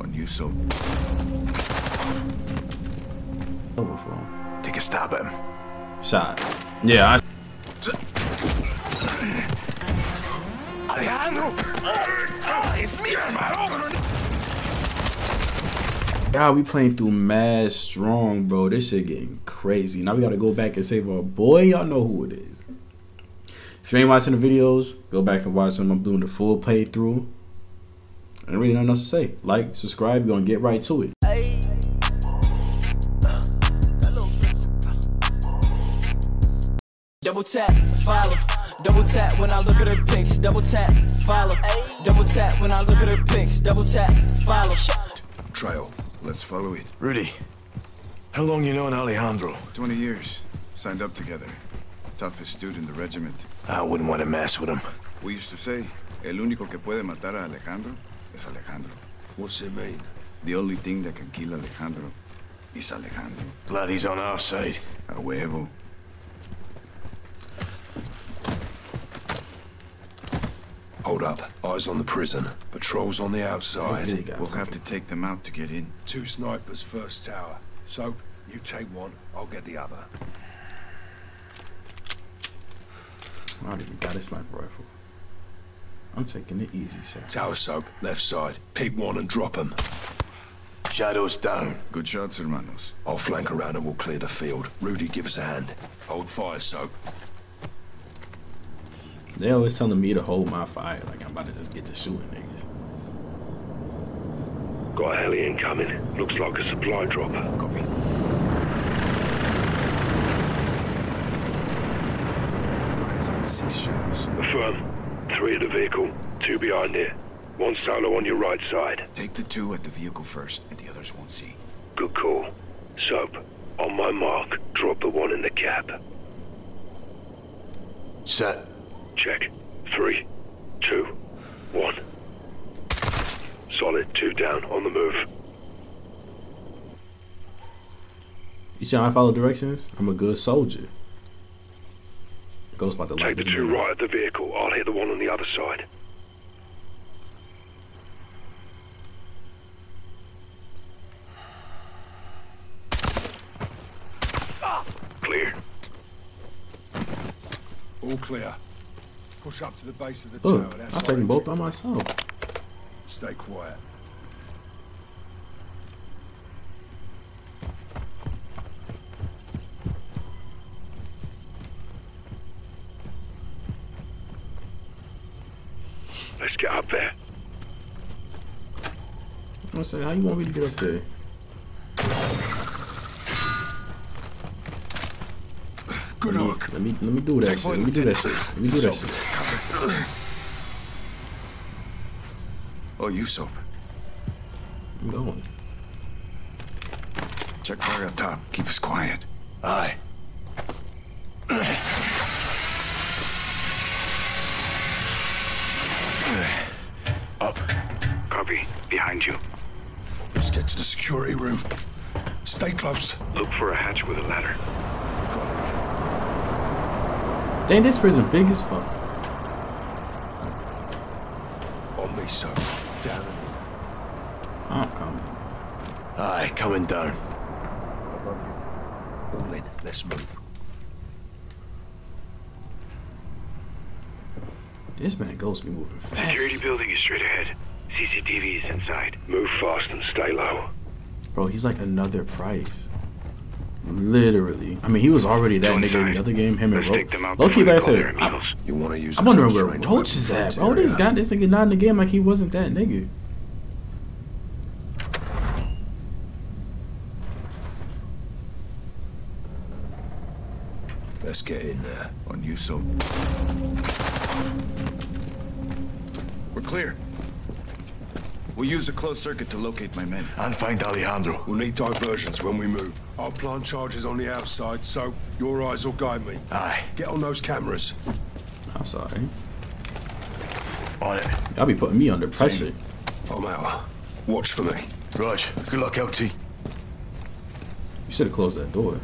On you, Soap. Take a stab at him. Sad. Yeah, Alejandro! It's me, yeah, we playing through mad strong, bro. This shit getting crazy. Now we gotta go back and save our boy. Y'all know who it is. If you ain't watching the videos, go back and watch them. I'm doing the full playthrough. I ain't really nothing else to say. Like, subscribe, we're gonna get right to it. Double tap, follow. Double tap when I look at her pics. Double tap, follow. Double tap when I look at her pics. Double tap, follow. Trial. Let's follow it. Rudy, how long you known Alejandro? 20 years. Signed up together. Toughest dude in the regiment. I wouldn't want to mess with him. We used to say, el único que puede matar a Alejandro es Alejandro. What's it mean? The only thing that can kill Alejandro is Alejandro. Glad he's on our side. A huevo. Hold up. Eyes on the prison. Patrols on the outside. Okay, we'll have to take them out to get in. Two snipers, first tower. Soap, you take one, I'll get the other. I don't even got a sniper rifle. I'm taking it easy, sir. Tower, Soap, left side. Pick one and drop him. Shadows down. Good shots, hermanos. I'll flank around and we'll clear the field. Rudy, give us a hand. Hold fire, Soap. They always telling me to hold my fire, like I'm about to just get to shooting niggas. Got a heli incoming. Looks like a supply drop. Copy. Eyes on 6 shells. Affirm. 3 at the vehicle, 2 behind it. 1 solo on your right side. Take the 2 at the vehicle first, and the others won't see. Good call. Soap, on my mark, drop the 1 in the cab. Set. Check. 3, 2, 1. Solid. 2 down. On the move. You see how I follow directions? I'm a good soldier. Ghost about to take the 2 right at the vehicle. I'll hit the 1 on the other side. Clear. All clear. Push up to the base of the tower. I'll take them both by myself. Stay quiet. Let's get up there. I'm saying, how you want me to get up there? Good luck. Let me do that shit. Let me do that shit. Let me do that shit. Oh, you, Soap. I'm going. Check fire up top. Keep us quiet. Aye. Up. Copy. Behind you. Let's get to the security room. Stay close. Look for a hatch with a ladder. Dang, this prison big as fuck. On me, Soap. Down. I'm coming. Aye, coming down. All in. Let's move. This man Ghost be moving fast. Security building is straight ahead. CCTV is inside. Move fast and stay low. Bro, he's like another Price. Literally. I mean, he was already that nigga in the other game. Him and Roach. Low-key, like I said, I'm wondering where Roach is at, bro. This guy, this nigga not in the game like he wasn't that nigga. Let's get in there. On you, Soap. We're clear. We'll use a closed circuit to locate my men. And find Alejandro. We'll need diversions when we move. I'll plant charges on the outside, so your eyes will guide me. Aye. Get on those cameras. I'm sorry. On it. Y'all be putting me under pressure. I'm out. Watch for me. Raj, good luck, LT. You should have closed that door.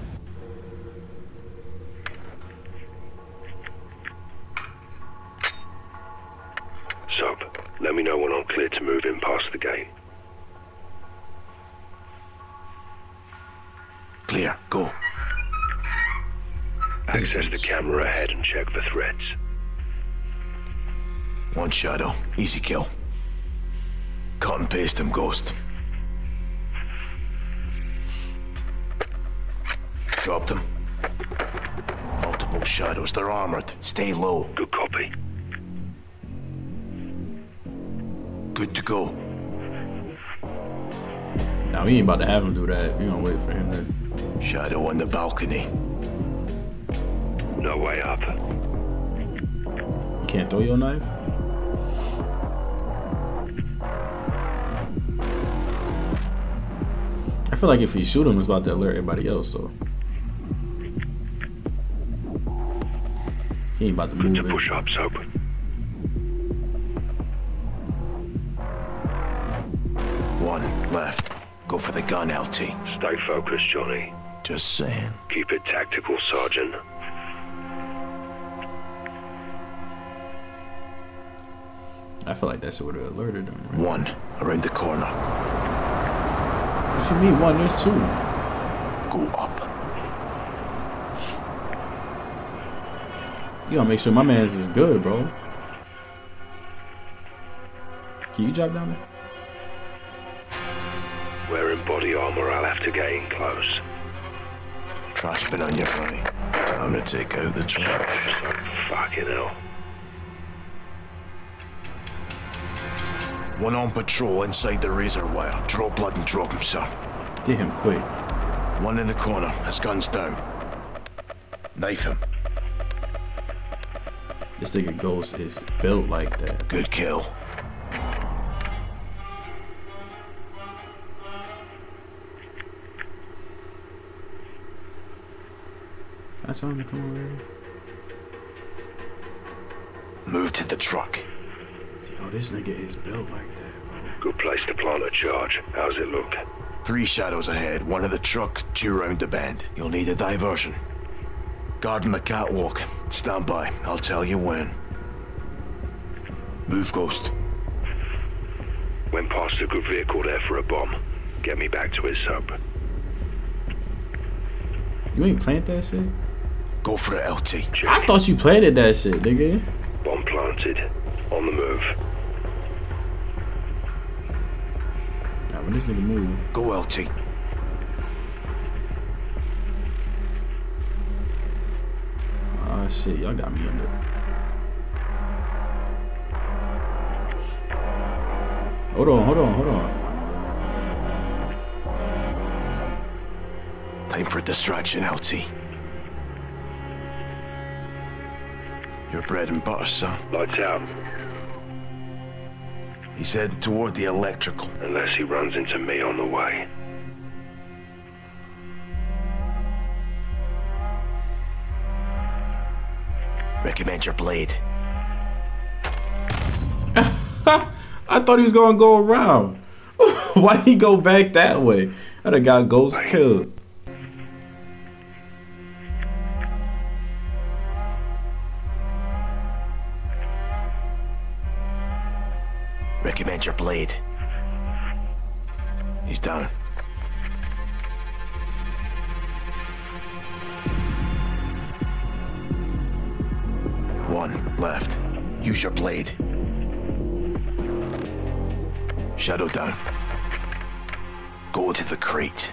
Soap, let me know when I'm clear to move in past the gate. Yeah, go. Access the camera ahead and check for threats. One Shadow. Easy kill. Cut and paste him, Ghost. Dropped him. Multiple Shadows. They're armored. Stay low. Good copy. Good to go. Now we ain't about to have him do that. We gonna wait for him to... Shadow on the balcony. No way up. You can't throw your knife? I feel like if we shoot him, it's about to alert everybody else, so. He ain't about to move in. Push up, Soap. One left. Go for the gun, LT. Stay focused, Johnny. Just saying. Keep it tactical, Sergeant. I feel like that's what it alerted him. Right? One around the corner. What you mean one? There's two. Go up. You gotta make sure my man's is good, bro. Can you drop down there? Wearing body armor, I'll have to get in close. Trash bin on your way. Time to take out the trash. Fucking hell. One on patrol inside the razor wire. Draw blood and drop him, sir. Get him quick. One in the corner. His gun's down. Knife him. This nigga Ghost is built like that. Good kill. I saw him to come over here. Move to the truck. Oh, this nigga is built like that, bro. Good place to plant a charge. How's it look? Three Shadows ahead. One in the truck, two round the bend. You'll need a diversion. Guarding the catwalk. Stand by. I'll tell you when. Move, Ghost. Went past a good vehicle there for a bomb. Get me back to his sub. You ain't plant that shit? Go for it, LT. Check. I thought you planted that shit, nigga. Bomb planted. On the move. Nah, when this nigga move. Go, LT. Ah, shit, y'all got me in there. Hold on, hold on, hold on. Time for distraction, LT. Your bread and butter, son. Lights out. He's heading toward the electrical. Unless he runs into me on the way. Recommend your blade. I thought he was gonna go around. Why'd he go back that way? I'd have got Ghost killed. Recommend your blade. He's down. One left. Use your blade. Shadow down. Go to the crate.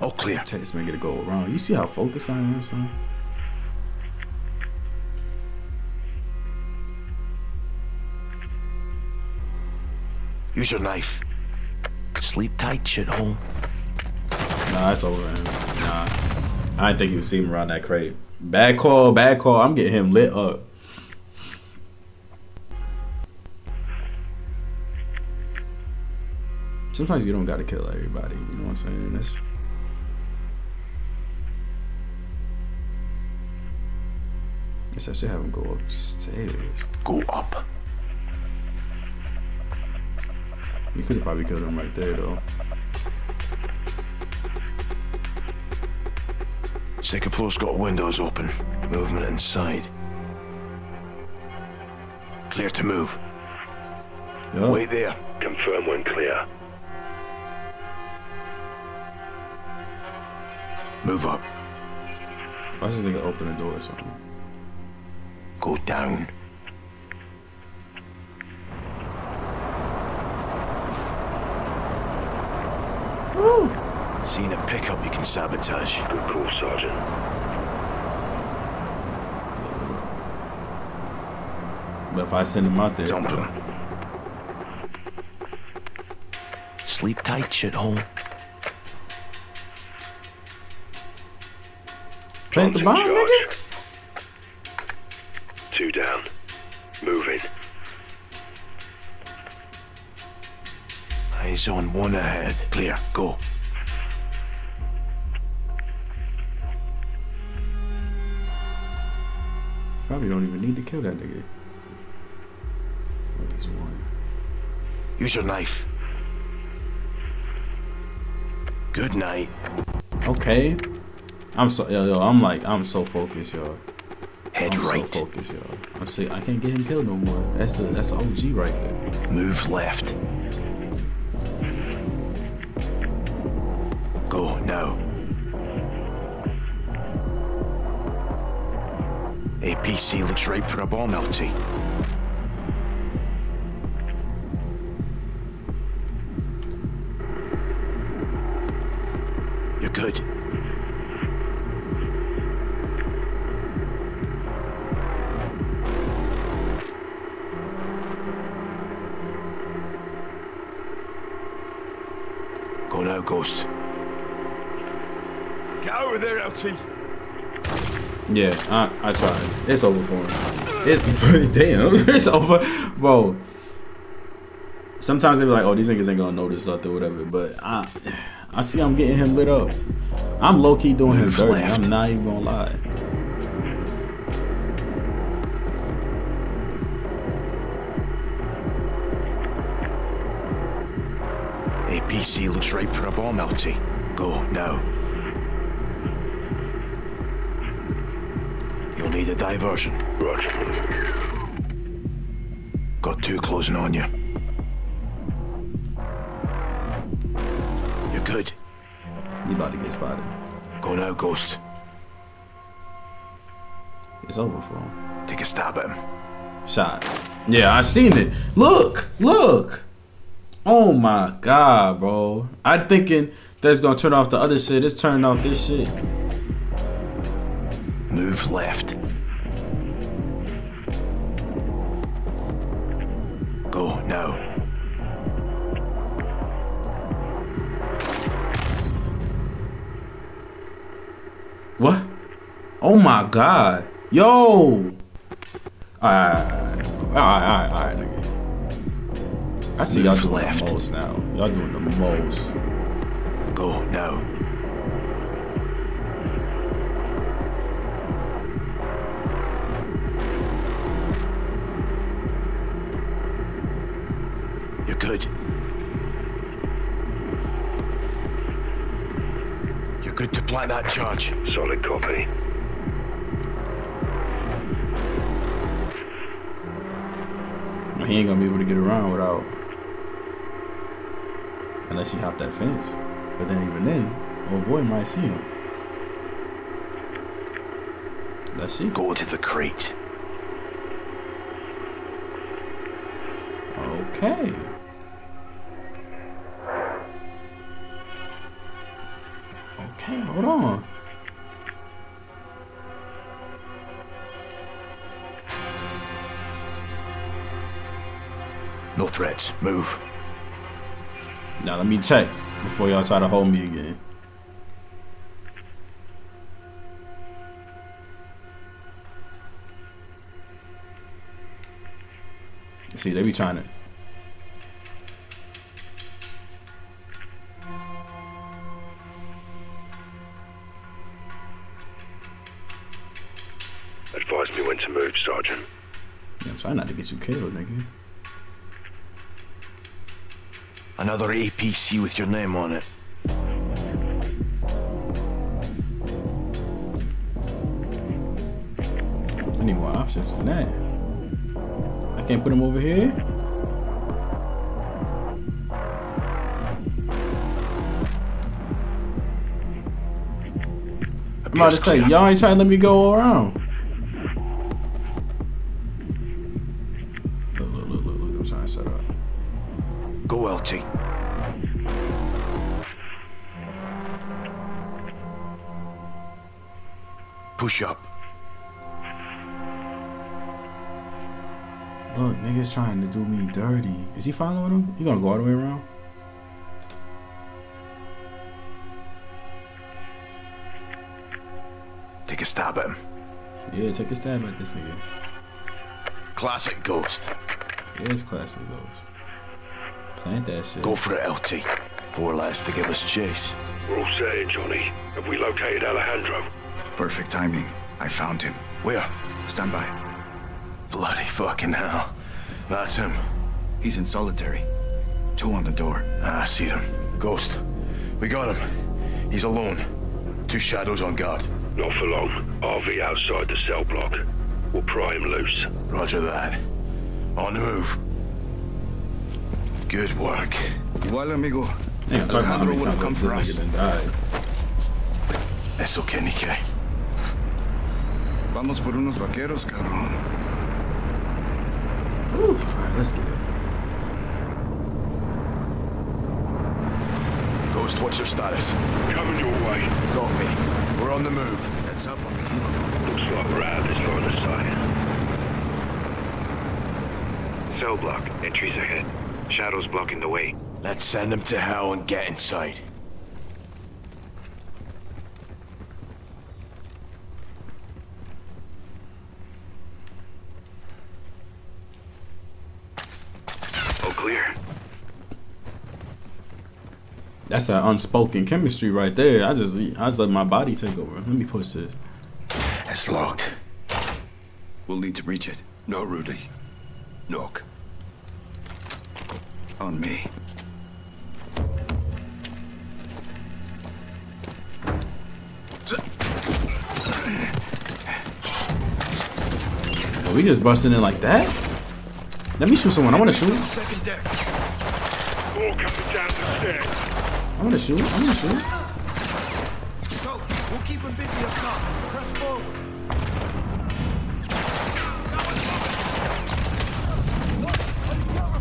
All clear. Check this man get a goal wrong. You see how focused I am, son? Use your knife. Sleep tight, shithole. Nah, it's over, man. Nah. I didn't think he would see him around that crate. Bad call, bad call. I'm getting him lit up. Sometimes you don't gotta kill everybody. You know what I'm saying? That's... Yes, I should have him go upstairs. Go up. You could have probably killed him right there, though. Second floor's got windows open. Movement inside. Clear to move. Yep. Wait there. Come confirm when clear. Move up. I was just thinking open the door or something. Go down. Ooh. Seen a pickup you can sabotage. Good call, Sergeant. But if I send him out there... Dump him. Sleep tight, shithole. Plant the bomb, nigga? Two down. Moving. Eyes on one ahead. Clear. Go. Probably don't even need to kill that nigga. He's one. Use your knife. Good night. Okay. I'm so yo, I'm so focused, y'all. Head right. So focused, y'all. I'm saying I can't get him killed no more. That's the OG right there. Move left. Go now. APC looks ripe for a bomb, LT. You're good. Go now, Ghost. Get out of there, LT. Yeah, I tried. It's over for him. It's damn. It's over, bro. Sometimes they be like, "Oh, these niggas ain't gonna notice nothing, or whatever." But I see I'm getting him lit up. I'm low key doing him dirty. I'm not even gonna lie. APC looks ripe for a bomb, LT. Go now. You'll need a diversion. Roger. Got two closing on you. You're good. You about to get spotted. Go now, Ghost. It's over for him. Take a stab at him. Shot. Yeah, I seen it. Look, look. Oh my god, bro. I'm thinking that's gonna turn off the other shit. It's turning off this shit. Move left. Go now. What? Oh my god. Yo! Alright, nigga. I see y'all doing the most now. Y'all doing the most. Go now. You're good. You're good to plant that charge. Solid copy. He ain't gonna be able to get around without... Unless he hop that fence. But then even then, old boy might see him. Let's see. Go to the crate. Okay. Okay, hold on. No threats. Move. Now let me check before y'all try to hold me again. See, they be trying to. Advise me when to move, Sergeant. Yeah, I'm trying not to get you killed, nigga. Another APC with your name on it. I need more options than that. I can't put him over here. I'm about to say, y'all ain't trying to let me go around. Look, I'm trying to set up. Go LT. Push up. Look, nigga's trying to do me dirty. Is he following him? You gonna go all the way around? Take a stab at him. Yeah, take a stab at this nigga. Classic Ghost. Yeah, it's classic Ghost. Plant that shit. Go for it, LT. Four lads to give us chase. We're all set here, Johnny. Have we located Alejandro? Perfect timing. I found him. Where? Stand by. Bloody fucking hell. That's him. He's in solitary. Two on the door. Ah, I see him. Ghost. We got him. He's alone. Two shadows on guard. Not for long. RV outside the cell block. We'll pry him loose. Roger that. On the move. Good work. Igual, amigo. Yeah, Alejandro would have come for us. It's okay, Nikkei. Vamos por unos vaqueros, cabrón. Alright, let's get it. Ghost, what's your status? Coming your way. Got me. We're on the move. That's up on the hill. Looks like we're out of this line of sight. Cell block. Entries ahead. Shadow's blocking the way. Let's send them to hell and get inside. All clear. That's that unspoken chemistry right there. I just let my body take over. Let me push this. It's locked. We'll need to breach it. No, Rudy. Knock. On me. Are we just busting in like that? Let me shoot someone. I want to shoot. More coming down the stairs. I'm gonna shoot. So, we'll keep him busy up top. Press forward.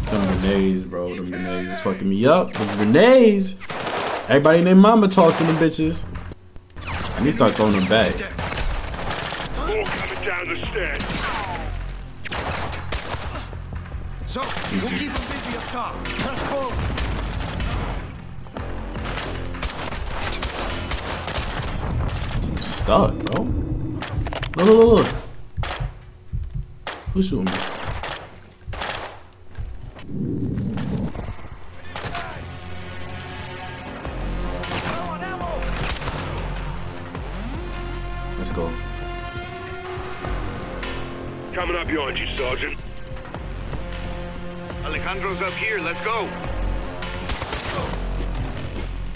Them grenades, bro. Them grenades is fucking me up. Them grenades. Everybody named Mama tossing them bitches. I need to start throwing them back. All coming down the stairs. So, we'll keep him busy up top. Press forward. Stuck, bro. Look. Who's shooting me? Let's go. Coming up behind you, Sergeant. Alejandro's up here. Let's go.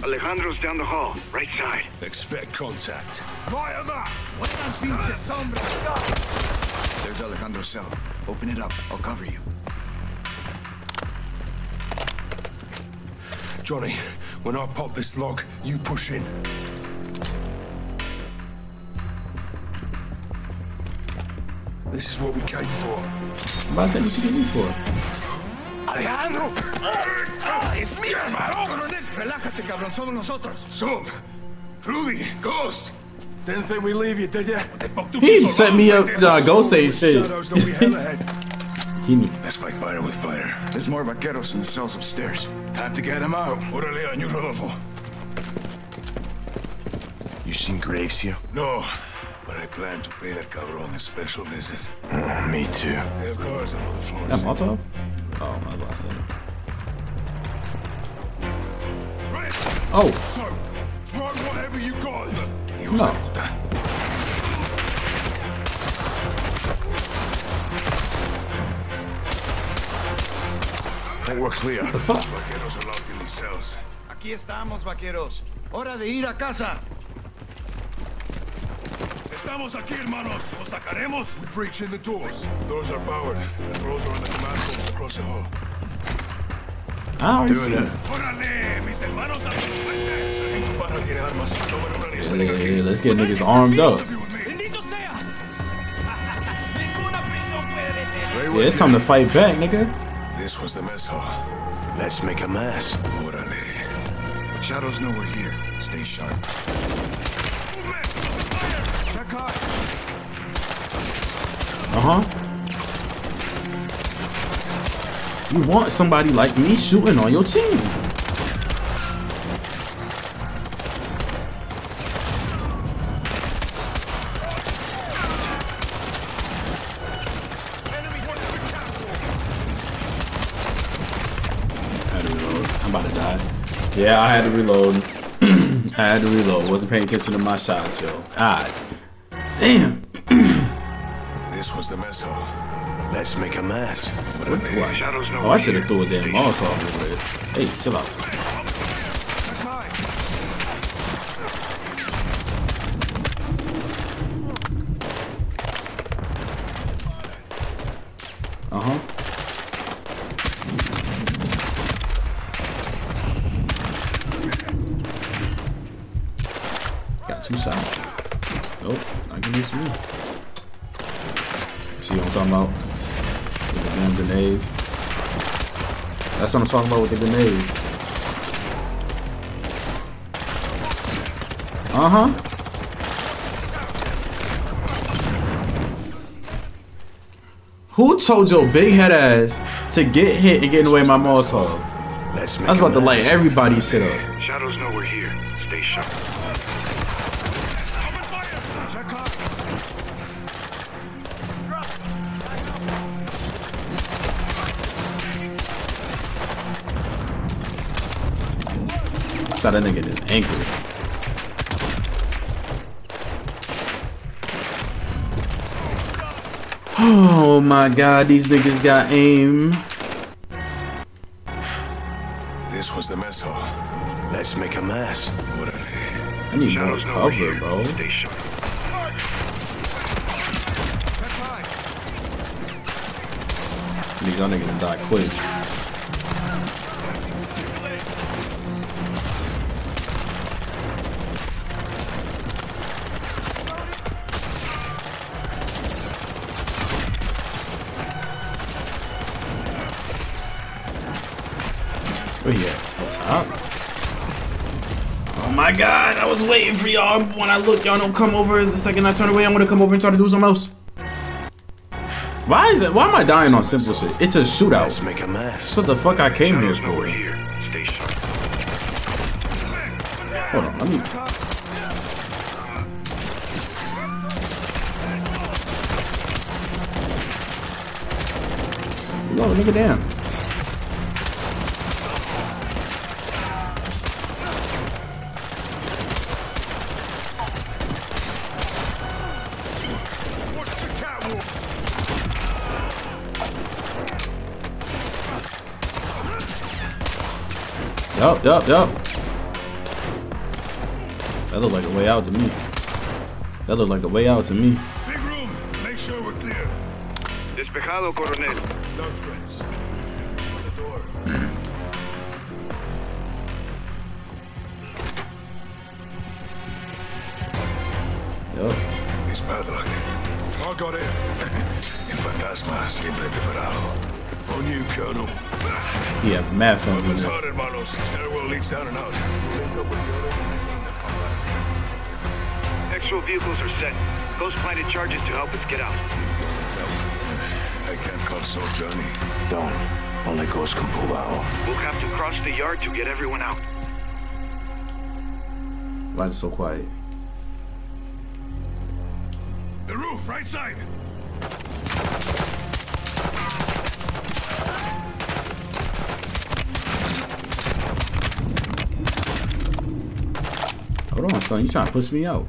Alejandro's down the hall, right side. Expect contact. Right on that! There's Alejandro's cell. Open it up. I'll cover you. Johnny, when I pop this lock, you push in. This is what we came for. What did you do for? Alejandro! ¡Es mi hermano! Coronel, relájate, cabrón. Somos nosotros. Soap! Rudy! Ghost! Didn't think we leave you, did ya? He set me up. Nah, Ghost ain't shit. He knew. Let's fight fire with fire. There's more vaqueros in the cells upstairs. Time to get them out. Orale, on your level. You seen Graves here? No. But I plan to pay that cabrón a special visit. Oh, me too. There are cars on the floor. That motto? Oh, my boss. Oh. So, throw whatever you got. No. I think we're clear. What the fuck? Vaqueros are locked in these cells. Aquí estamos, vaqueros. Hora de ir a casa. Estamos aquí, hermanos. Los sacaremos. We breach in the doors. The doors are powered. The doors are on the command post across the hall. I already see it. Orale, mis hermanos, a mi fuerte. Sargento Parra tiene armas. Tomen una Yeah, let's get niggas armed up. Yeah, it's time to fight back, nigga. This was the mess hall. Let's make a mess. Shadows know we're here. Stay sharp. You want somebody like me shooting on your team. Yeah, I had to reload. I had to reload. Wasn't paying attention to my shots, yo. Alright. Damn. This was the mess hall. Let's make a mess. What? Oh, I should have threw a damn moss off over it. Hey, chill out. That's what I'm talking about with the grenades. Who told your big head ass to get hit and get in the way of my Molotov? I was about to light everybody's shit up. Shadows know we're here. Stay sharp. So that nigga is angry. Oh my god, these niggas got aim. This was the mess hall. Let's make a mess. I need more cover, bro. These other niggas die quick. My god, I was waiting for y'all. When I look, y'all don't come over. Is the second I turn away, I'm gonna come over and try to do something else. Why is it? Why am I dying on simple shit? It's a shootout. Let's make a mess. What the fuck I came here for? Hold on, let me. Whoa, nigga, damn. Yup. That looked like a way out to me. Big room. Make sure we're clear. Despejado, coronel. No threats. Open the door. It's padlocked. I got it. El fantasma siempre preparado. On you, Colonel. Yeah, mad fun. Stairwell leads down and out. Extra vehicles are set. Ghost planted charges to help us get out. I can't call Soap, Johnny. Don't. Only Ghost can pull out. We'll have to cross the yard to get everyone out. Why is it so quiet? The roof, right side. Hold on, son. You trying to push me out?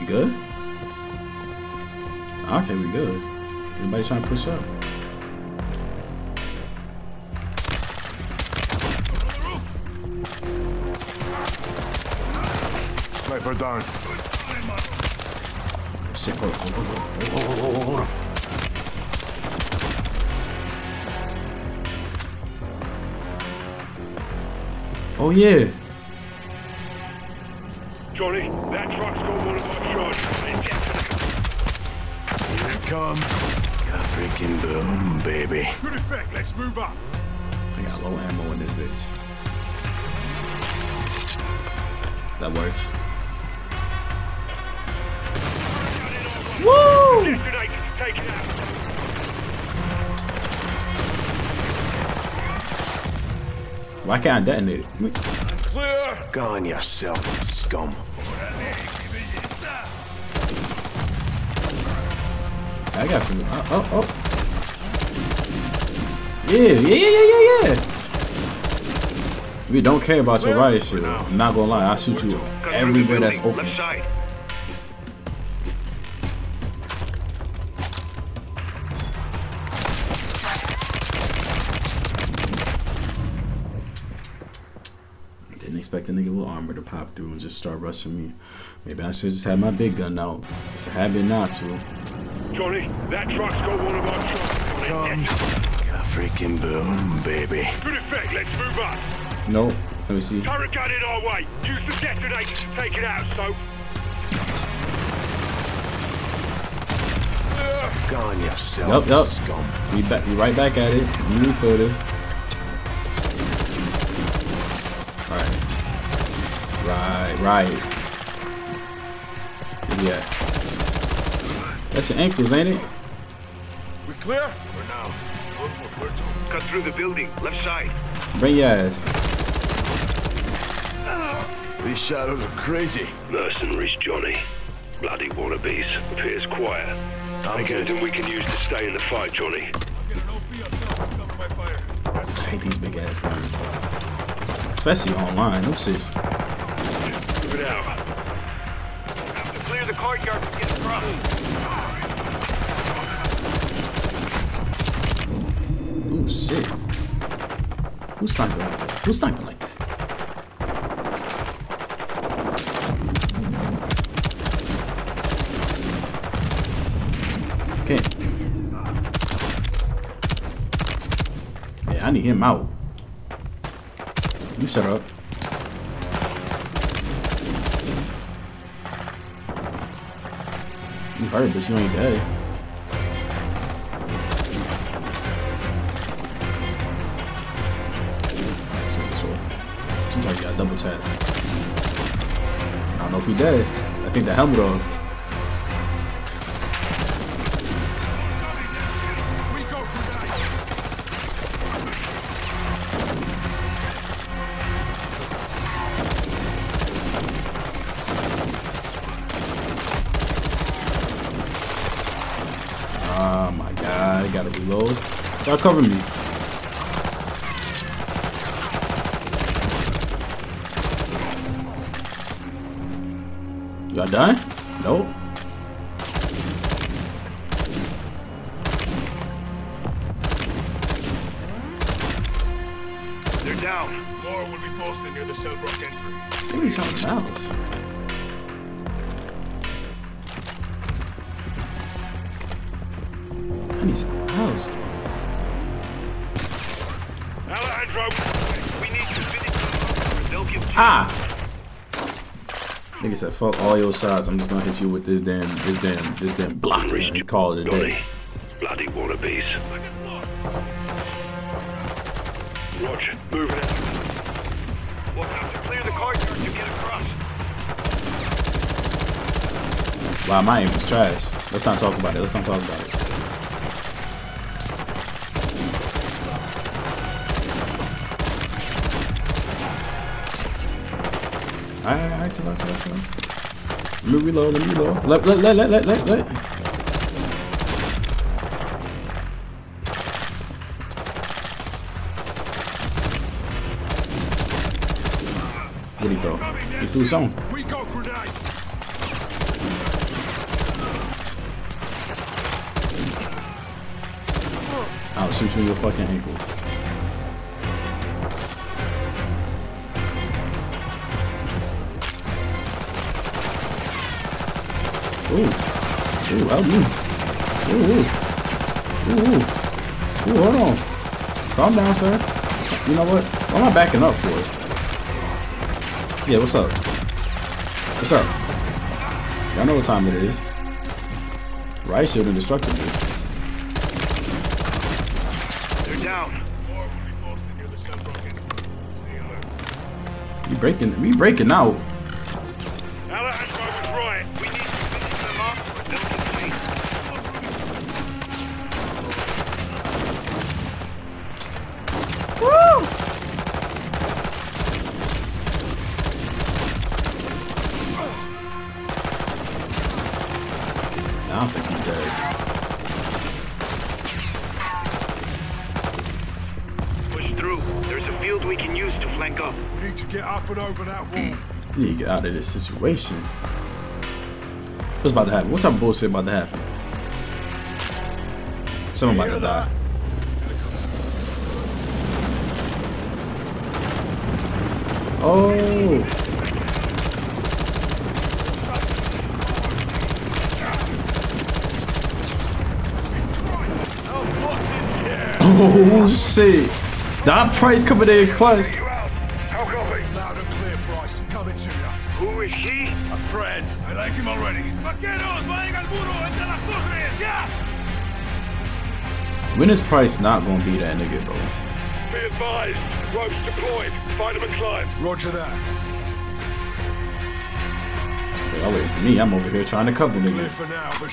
You good? I think we good. Anybody trying to push up? Sniper down. Shit, hold on. Oh yeah. Johnny, that truck's got one of our charges. Here it comes. Freaking boom, baby. Good effect. Let's move up. I got low ammo in this bitch. That works. Woo! Detonator's taken out. Why can't I detonate it? Wait. Clear! Go on yourself, scum. I got some. Oh. Yeah. We don't care about your riot shit. I'm not gonna lie, I'll shoot you everywhere that's open. Expect a nigga with armor to pop through and just start rushing me. Maybe I should just have my big gun out. It's a habit not to. Johnny, that truck's got one of our trucks. Freaking boom, baby. Good effect, let's move up. Nope, let me see. Turret gun in our way. Use the detonator to take it out, Soap. Go on yourself. Yup. We right back at it. New photos. Right. Yeah. That's your ankles, ain't it? We clear? For now. Cut through the building, left side. Bring your ass. These shadows are crazy. Mercenaries, Johnny. Bloody wannabes. Appears quiet. I'm good. We can use to stay in the fight, Johnny. I hate these big ass guns. Especially online. Them shits. Have to clear the courtyard to get across. Oh shit! Who's sniping like that? Who's sniping like that? Okay. Yeah, I need him out. You shut up. You hurt, but you ain't dead. Let's make a sword. Sometimes you gotta double tap. I don't know if he dead. I think the helmet on. Y'all cover me. Y'all done? Nope. They're down. More will be posted near the Selbrook entry. Give me something else. I need something else. Nigga said, fuck all your shots. I'm just gonna hit you with this damn block. Call it a day. Bloody wannabes. Roach, move it. We'll have to clear the courtyard to get across. Wow, my aim is trash. Let's not talk about it. Alright, chill out. Let me reload. Let. What did he throw? He threw something. I'll shoot you in your fucking ankle. Hold on. Calm down, sir. You know what? Why am I backing up for it? Yeah, what's up? What's up? Y'all know what time it is. Rice Shield indestructible. They're down. We breaking out. Need to get out of this situation. What's about to happen? What type of bullshit about to happen? Someone about to die. Oh shit! That Price coming in clutch. Who is she? A friend. I like him already. Vaqueros, vayan al muro entre las postres, yeah! When is Price not gonna be that nigga, bro? Be advised. Roach deployed. Find him and climb. Roger that. Y'all waiting for me. I'm over here trying to cover niggas.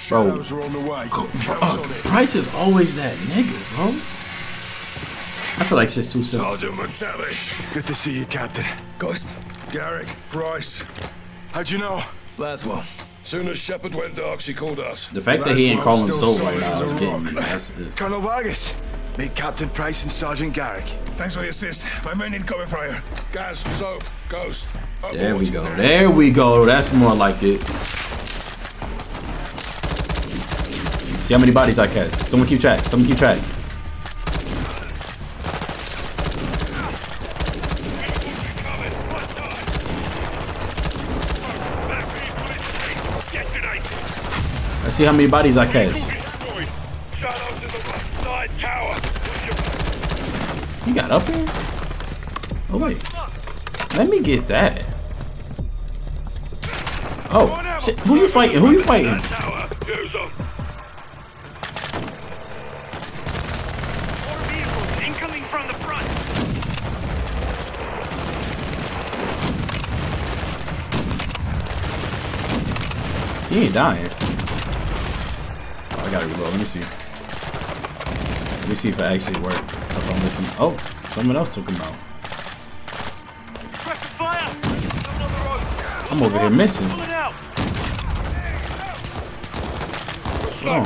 Bro. Price is always that nigga, bro. I feel like she's too simple. Good to see you, Captain. Ghost. Garrick, Price. How'd you know? Laswell. Soon as Shepard went dark, she called us. The fact that he ain't calling him Soap right now is getting me. Colonel Vargas, meet Captain Price and Sergeant Garrick. Thanks for the assist. My men need cover fire. Guys, Soap, Ghost. There we go. There we go. That's more like it. See how many bodies I catch. Someone keep track. Someone keep track. Let's see how many bodies I catch. You got up there? Oh wait. Let me get that. Oh shit. Who you fighting? Who you fighting? He ain't dying. Gotta reload. Let me see. Let me see if I actually work. If I'm missing. Oh, someone else took him out. I'm over here missing. Oh.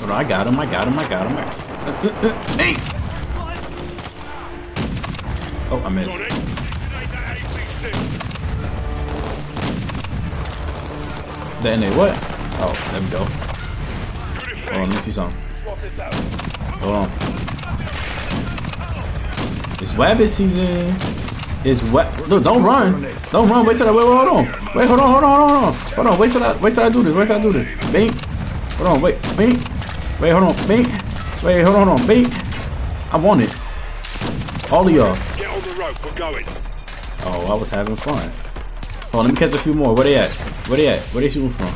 But I got him. I got him. I got him. Hey! Oh, I missed. Then they what? Oh, there we go. Hold on, let me see something. Hold on. It's rabbit season. It's wet. Look, don't run. Don't run. Wait till I wait. Hold on. Wait. Hold on. Hold on. Hold on. Hold on. Wait till I do this. Wait till I do this. Bait. Hold on. Wait. Bait. Wait. Hold on. Bait. Wait. Hold on. Hold on. Bait. I want it. All of y'all. Get on the rope. We're going. Oh, I was having fun. Hold on. Let me catch a few more. Where they at? Where they at? Where they shooting from?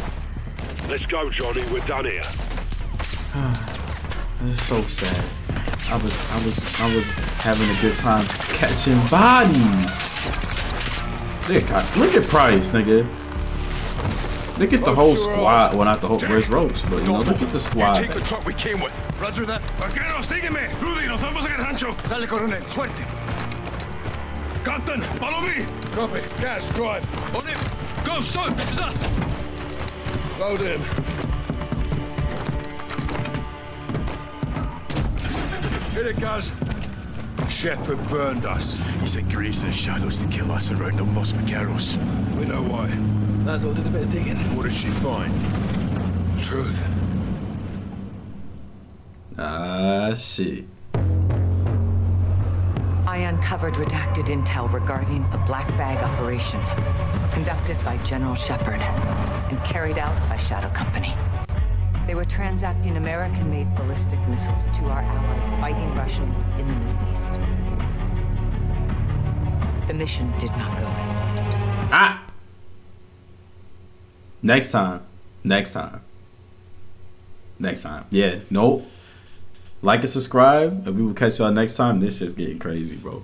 Let's go, Johnny. We're done here. This is so sad. I was having a good time catching bodies. Look at Price, nigga. Look at the whole squad. Well, not the whole. Where's Roach? But you know, look at the squad. Take the truck we came with. Roger that. Vaquero, sígueme. Rudy, nos vamos a rancho. Sale, coronel. Suerte. Captain, follow me. Copy. Gas, drive. On him. Go, Soap! This is us! Load in. Hit it, guys. Shepard burned us. He's encouraged the shadows to kill us around the Los Vaqueros. We know why. Laswell did a bit of digging. What did she find? Truth. I see. I uncovered redacted intel regarding a black bag operation conducted by General Shepard and carried out by Shadow Company. They were transacting American-made ballistic missiles to our allies fighting Russians in the Middle East. The mission did not go as planned. Ah! Next time. Next time. Next time. Yeah, nope. Like and subscribe, and we will catch y'all next time. This shit's getting crazy, bro.